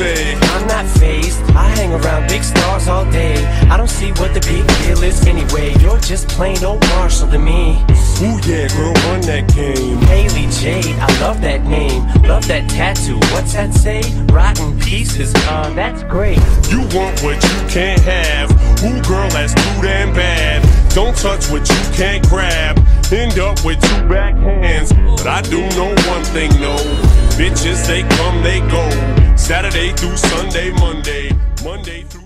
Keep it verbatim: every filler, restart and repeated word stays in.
say? I'm not phased, I hang around big stars all day. I don't see what the big deal is anyway. You're just plain old Marshall to me. Ooh yeah, girl, run that game. Haley Jade, I love that name. Love that tattoo, what's that say? Rotten pieces, uh, that's great. You want what you can't have. Ooh girl, that's too damn bad. Don't touch what you can't grab. End up with two backhands. But I do know one thing, no. Bitches, they come, they go. Saturday through Sunday, Monday, Monday through